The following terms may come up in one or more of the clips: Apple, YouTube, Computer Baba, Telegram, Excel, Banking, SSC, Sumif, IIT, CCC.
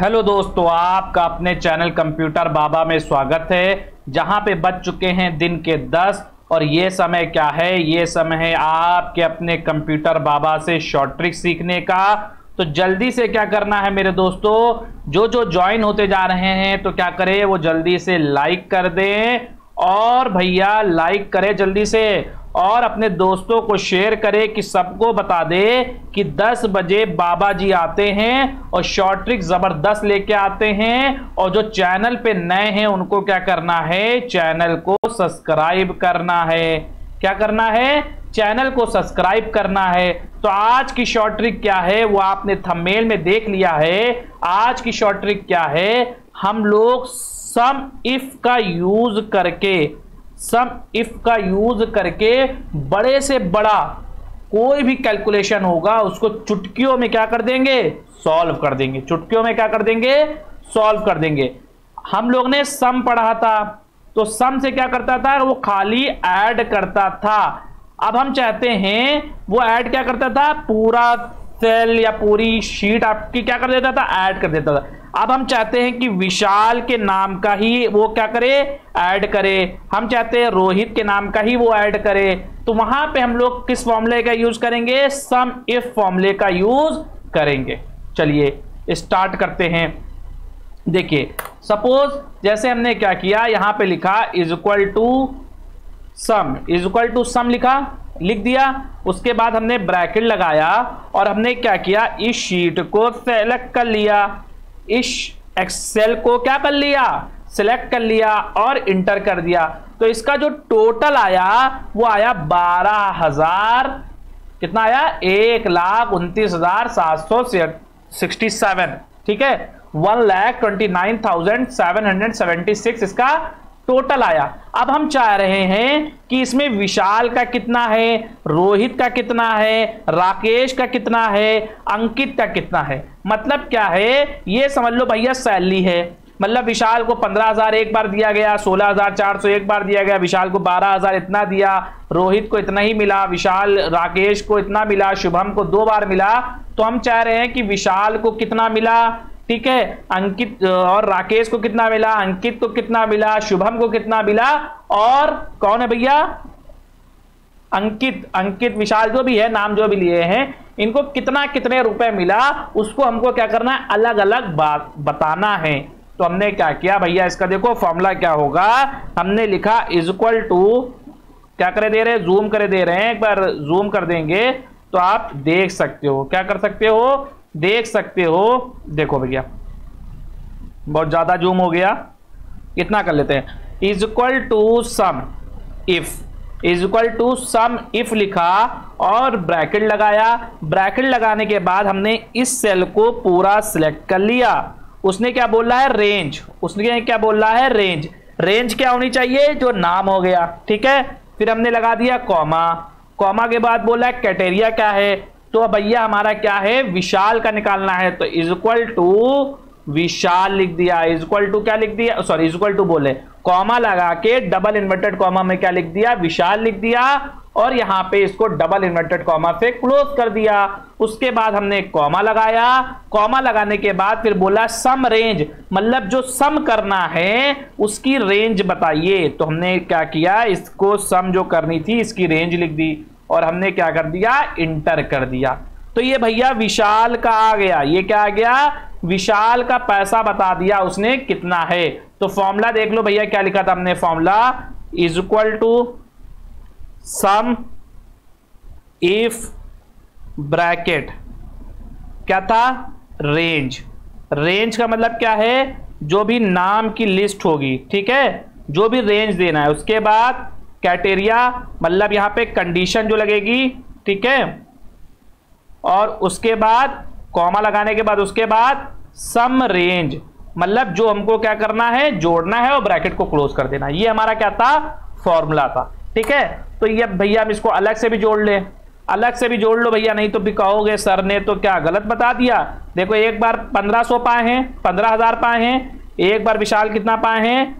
Hello दोस्तों, आपका अपने चैनल कंप्यूटर बाबा में स्वागत है, जहां पे बज चुके हैं दिन के 10 और ये समय क्या है? ये समय है आपके अपने कंप्यूटर बाबा से शॉर्ट ट्रिक सीखने का। तो जल्दी से क्या करना है मेरे दोस्तों, जो ज्वाइन होते जा रहे हैं तो क्या करें, वो जल्दी से लाइक कर दें और भैया लाइक करें जल्दी से, और अपने दोस्तों को शेयर करें कि सबको बता दे कि 10 बजे बाबा जी आते हैं और शॉर्ट ट्रिक ज़बरदस्त लेके आते हैं। और जो चैनल पे नए हैं उनको क्या करना है, चैनल को सब्सक्राइब करना है। क्या करना है? चैनल को सब्सक्राइब करना है। तो आज की शॉर्ट ट्रिक क्या है वो आपने थंबनेल में देख लिया है। आज की शॉर्ट ट्रिक क्या है, हम लोग सम इफ का यूज़ करके बड़े से बड़ा कोई भी कैलकुलेशन होगा उसको चुटकियों में क्या कर देंगे, सॉल्व कर देंगे। हम लोग ने सम पढ़ा था, तो सम से क्या करता था, वो खाली ऐड करता था। अब हम चाहते हैं वो ऐड क्या करता था, पूरा सेल या पूरी शीट आपकी क्या कर देता था, ऐड कर देता था। अब हम चाहते हैं कि विशाल के नाम का ही वो क्या करे, ऐड करे। हम चाहते हैं रोहित के नाम का ही वो ऐड करे। तो वहां पे हम लोग किस फॉर्मूले का यूज करेंगे, सम इफ फॉर्मूले का यूज करेंगे। चलिए स्टार्ट करते हैं। देखिए सपोज जैसे हमने क्या किया, यहां पे लिखा इज इक्वल टू सम लिखा, लिख दिया। उसके बाद हमने ब्रैकेट लगाया और हमने क्या किया, इस शीट को सेलेक्ट कर लिया, इस एक्सेल को क्या कर लिया, सिलेक्ट कर लिया और इंटर कर दिया। तो इसका जो टोटल आया वो आया 12,000, कितना आया, 1,29,767। ठीक है, 1,29,776 इसका टोटल आया। अब हम चाह रहे हैं कि इसमें विशाल का कितना है, रोहित का कितना है, राकेश का कितना है, अंकित का कितना है। मतलब क्या है, ये समझ लो भैया सैलरी है। मतलब विशाल को 15,000 एक बार दिया गया, 16,400 एक बार दिया गया, विशाल को 12,000 इतना दिया, रोहित को इतना ही मिला, राकेश को इतना मिला, शुभम को 2 बार मिला। तो हम चाह रहे हैं कि विशाल को कितना मिला, ठीक है, अंकित और राकेश को कितना मिला, अंकित को कितना मिला, शुभम को कितना मिला, और कौन है भैया, अंकित विशाल जो भी है, नाम जो भी लिए हैं, इनको कितना कितने रुपए मिला उसको हमको क्या करना है, अलग अलग बात बताना है। तो हमने क्या किया भैया, इसका देखो फॉर्मूला क्या होगा, हमने लिखा इज इक्वल टू, क्या करे दे रहे, जूम करे दे रहे हैं, एक बार जूम कर देंगे तो आप देख सकते हो, क्या कर सकते हो, देख सकते हो। देखो भैया बहुत ज्यादा जूम हो गया, इतना कर लेते हैं, is equal to sum if, लिखा और ब्रैकेट लगाया। ब्रैकेट लगाने के बाद हमने इस सेल को पूरा सिलेक्ट कर लिया। उसने क्या बोला है, रेंज, रेंज क्या होनी चाहिए, जो नाम हो गया। ठीक है, फिर हमने लगा दिया कॉमा, कॉमा के बाद बोला है क्राइटेरिया क्या है। तो भैया हमारा क्या है, विशाल का निकालना है, तो इज इक्वल टू विशाल लिख दिया, इज इक्वल टू क्या लिख दिया, सॉरी इज इक्वल टू बोले, कॉमा लगा के डबल इन्वर्टेड कॉमा में क्या लिख दिया, विशाल लिख दिया, और यहां पे इसको डबल इन्वर्टेड कॉमा से क्लोज कर दिया। उसके बाद हमने कॉमा लगाया, कॉमा लगाने के बाद फिर बोला सम रेंज, मतलब जो सम करना है उसकी रेंज बताइए। तो हमने क्या किया, इसको सम जो करनी थी इसकी रेंज लिख दी और हमने क्या कर दिया, इंटर कर दिया। तो ये भैया विशाल का आ गया, ये क्या आ गया, विशाल का पैसा बता दिया उसने कितना है। तो फॉर्मूला देख लो भैया, क्या लिखा था हमने, formula is equal to sum if bracket क्या था, रेंज। रेंज का मतलब क्या है, जो भी नाम की लिस्ट होगी, ठीक है, जो भी रेंज देना है। उसके बाद क्राइटेरिया, मतलब यहां पे कंडीशन जो लगेगी, ठीक है, और उसके बाद कॉमा लगाने के बाद उसके बाद सम रेंज, मतलब जो हमको क्या करना है, जोड़ना है और ब्रैकेट को क्लोज कर देना। ये हमारा क्या था, फॉर्मूला था। ठीक है, तो ये भैया हम इसको अलग से भी जोड़ ले, अलग से भी जोड़ लो भैया, नहीं तो भी कहोगे सर ने तो क्या गलत बता दिया। देखो एक बार 1500 पाए हैं, 15,000 पाए हैं, एक बार विशाल कितना पाए हैं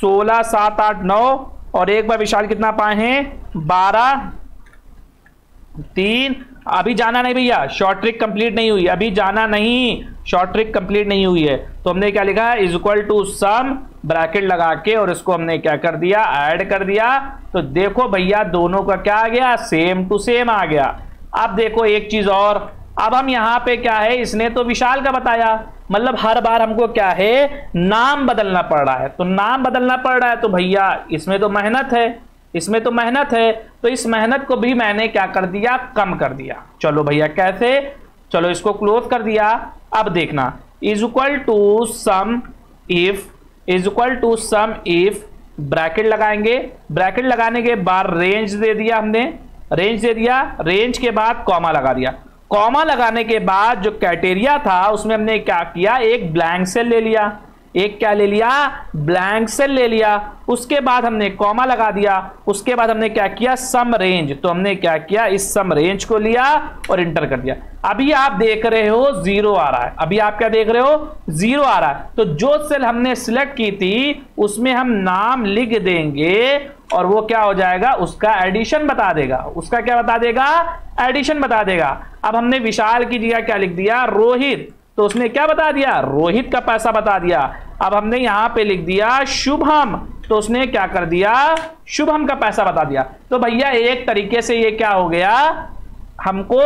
16,789, और एक बार विशाल कितना पाए हैं 12,3 अभी जाना नहीं भैया, शॉर्ट ट्रिक कंप्लीट नहीं हुई, अभी जाना नहीं, शॉर्ट ट्रिक कंप्लीट नहीं हुई है। तो हमने क्या लिखा है, is equal to sum bracket लगा के और इसको हमने क्या कर दिया, ऐड कर दिया। तो देखो भैया दोनों का क्या आ गया, सेम टू सेम आ गया। अब देखो एक चीज और, अब हम यहां पे क्या है, इसने तो विशाल का बताया, मतलब हर बार हमको क्या है, नाम बदलना पड़ रहा है। तो नाम बदलना पड़ रहा है तो भैया इसमें तो मेहनत है, इसमें तो मेहनत है, तो इस मेहनत को भी मैंने क्या कर दिया, कम कर दिया। चलो भैया कैसे, चलो इसको क्लोज कर दिया। अब देखना, is equal to sum if, is equal to sum if, bracket लगाएंगे, ब्रैकेट लगाने के बाद रेंज दे दिया हमने, रेंज दे दिया, रेंज के बाद कॉमा लगा दिया, कॉमा लगाने के बाद जो क्राइटेरिया था उसमें हमने क्या किया, एक ब्लैंक सेल ले लिया, एक क्या ले लिया, ब्लैंक सेल ले लिया, उसके बाद हमने कॉमा लगा दिया, उसके बाद हमने क्या किया, सम रेंज। तो हमने क्या किया, इस सम रेंज को लिया और इंटर कर दिया। अभी आप देख रहे हो जीरो आ रहा है, अभी आप क्या देख रहे हो, जीरो आ रहा है। तो जो सेल हमने सिलेक्ट की थी उसमें हम नाम लिख देंगे और वो क्या हो जाएगा, उसका एडिशन बता देगा, उसका क्या बता देगा, एडिशन बता देगा। अब हमने विशाल की जगह क्या लिख दिया, रोहित, तो उसने क्या बता दिया, रोहित का पैसा बता दिया। अब हमने यहां पे लिख दिया शुभम, तो उसने क्या कर दिया, शुभम का पैसा बता दिया। तो भैया एक तरीके से ये क्या हो गया, हमको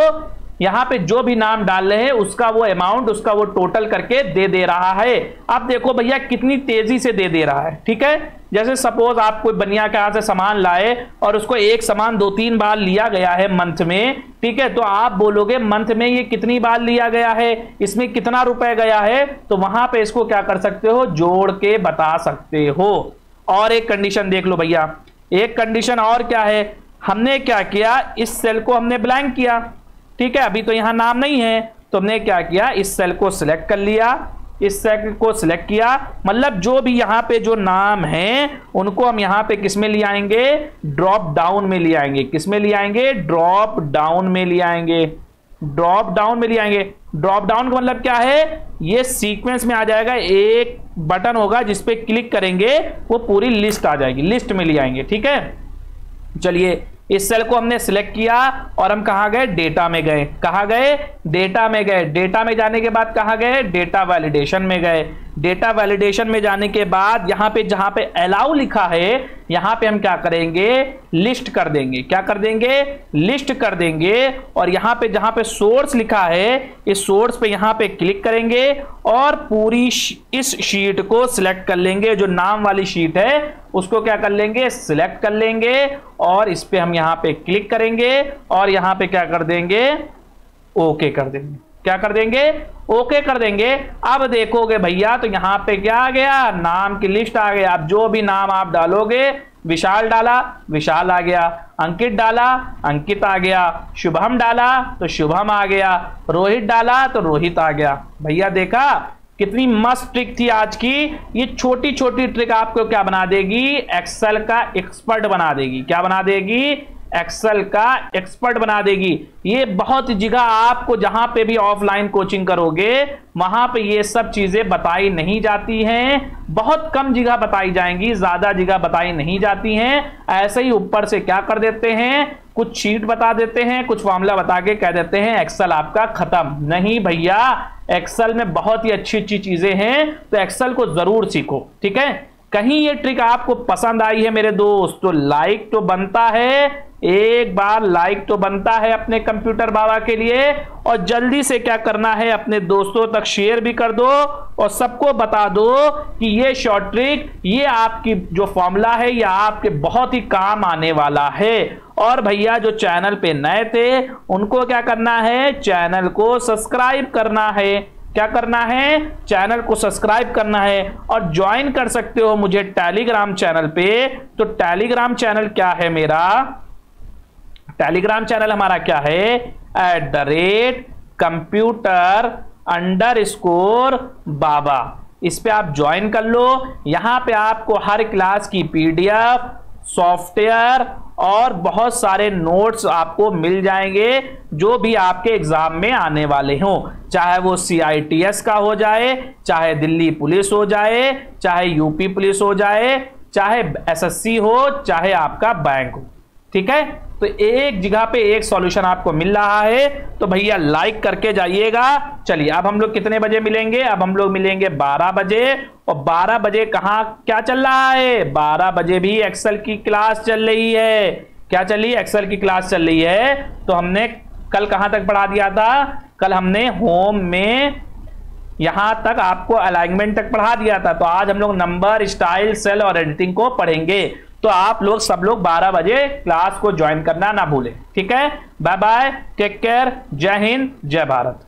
यहां पे जो भी नाम डाल रहे हैं उसका वो अमाउंट, उसका वो टोटल करके दे रहा है। अब देखो भैया कितनी तेजी से दे रहा है, ठीक है। जैसे सपोज आप कोई बनिया के यहां से सामान लाए और उसको एक सामान 2-3 बार लिया गया है मंथ में, ठीक है। तो आप बोलोगे मंथ में ये कितनी बार लिया गया है, इसमें कितना रुपए गया है, तो वहां पे इसको क्या कर सकते हो, जोड़ के बता सकते हो। और एक कंडीशन देख लो भैया, एक कंडीशन और क्या है, हमने क्या किया, इस सेल को हमने ब्लैंक किया, ठीक है, अभी तो यहां नाम नहीं है। तो हमने क्या किया, इस सेल को सिलेक्ट कर लिया, इस सेल को सिलेक्ट किया, मतलब जो भी यहां पे जो नाम है उनको हम यहां पे किस में ले आएंगे, ड्रॉप डाउन में ले आएंगे, किस में ले आएंगे, ड्रॉप डाउन में ले आएंगे, ड्रॉप डाउन में ले आएंगे। ड्रॉप डाउन का मतलब क्या है, ये सीक्वेंस में आ जाएगा, एक बटन होगा जिसपे क्लिक करेंगे वो पूरी लिस्ट आ जाएगी, लिस्ट में ले आएंगे, ठीक है। चलिए इस सेल को हमने सिलेक्ट किया और हम कहाँ गए, डेटा में गए, कहाँ गए, डेटा में गए। डेटा में जाने के बाद कहाँ गए, डेटा वैलिडेशन में गए। डेटा वैलिडेशन में जाने के बाद यहाँ पे जहाँ पे अलाउ लिखा है यहाँ पे हम क्या करेंगे, लिस्ट कर देंगे, क्या कर देंगे, लिस्ट कर देंगे। और यहाँ पे जहाँ पे सोर्स लिखा है इस सोर्स पे यहाँ पे क्लिक करेंगे और पूरी इस शीट को सिलेक्ट कर लेंगे, जो नाम वाली शीट है उसको क्या कर लेंगे, सिलेक्ट कर लेंगे और इस पे हम यहाँ पे क्लिक करेंगे और यहाँ पे क्या कर देंगे, ओके कर देंगे, क्या कर देंगे, ओके कर देंगे। अब देखोगे भैया तो यहाँ पे क्या आ गया, नाम की लिस्ट आ गया। अब जो भी नाम आप डालोगे, विशाल डाला, विशाल आ गया, अंकित डाला, अंकित आ गया, शुभम डाला तो शुभम आ गया, रोहित डाला तो रोहित आ गया। भैया देखा कितनी मस्त ट्रिक थी आज की, ये छोटी छोटी ट्रिक आपको क्या बना देगी, एक्सेल का एक्सपर्ट बना देगी, क्या बना देगी, एक्सेल का एक्सपर्ट बना देगी। ये बहुत जगह आपको जहां पे भी ऑफलाइन कोचिंग करोगे वहां पे ये सब चीजें बताई नहीं जाती हैं, बहुत कम जगह बताई जाएंगी, ज्यादा जगह बताई नहीं जाती हैं। ऐसे ही ऊपर से क्या कर देते हैं, कुछ शीट बता देते हैं, कुछ फॉर्मूला बता के कह देते हैं एक्सेल आपका खत्म। नहीं भैया, एक्सेल में बहुत ही अच्छी अच्छी चीजें हैं, तो एक्सेल को जरूर सीखो, ठीक है। कहीं ये ट्रिक आपको पसंद आई है मेरे दोस्त तो लाइक तो बनता है, एक बार लाइक तो बनता है अपने कंप्यूटर बाबा के लिए, और जल्दी से क्या करना है, अपने दोस्तों तक शेयर भी कर दो और सबको बता दो कि ये शॉर्ट ट्रिक, ये आपकी जो फॉर्मूला है ये आपके बहुत ही काम आने वाला है। और भैया जो चैनल पे नए थे उनको क्या करना है, चैनल को सब्सक्राइब करना है, क्या करना है, चैनल को सब्सक्राइब करना है। और ज्वाइन कर सकते हो मुझे टेलीग्राम चैनल पे, तो टेलीग्राम चैनल क्या है मेरा, टेलीग्राम चैनल हमारा क्या है, @computer_baba, इस पे आप ज्वाइन कर लो। यहां पे आपको हर क्लास की PDF, सॉफ्टवेयर और बहुत सारे नोट्स आपको मिल जाएंगे जो भी आपके एग्जाम में आने वाले हों, चाहे वो CITS का हो जाए, चाहे दिल्ली पुलिस हो जाए, चाहे यूपी पुलिस हो जाए, चाहे SSC हो, चाहे आपका बैंक हो, ठीक है। तो एक जगह पे एक सॉल्यूशन आपको मिल रहा है, तो भैया लाइक करके जाइएगा। चलिए अब हम लोग कितने बजे मिलेंगे? अब हम लोग मिलेंगे 12 बजे, और 12 बजे कहाँ क्या चल रहा है? 12 बजे भी एक्सेल की क्लास चल रही है। क्या चली? एक्सेल की क्लास चल रही है। तो हमने कल कहाँ तक पढ़ा दिया था? कल हमने होम में यहां तक आपको अलाइनमेंट तक पढ़ा दिया था। तो आज हम लोग नंबर, स्टाइल, सेल और एडिटिंग को पढ़ेंगे। तो आप लोग सब लोग 12 बजे क्लास को ज्वाइन करना ना भूलें। ठीक है, बाय बाय, टेक केयर, जय हिंद, जय भारत।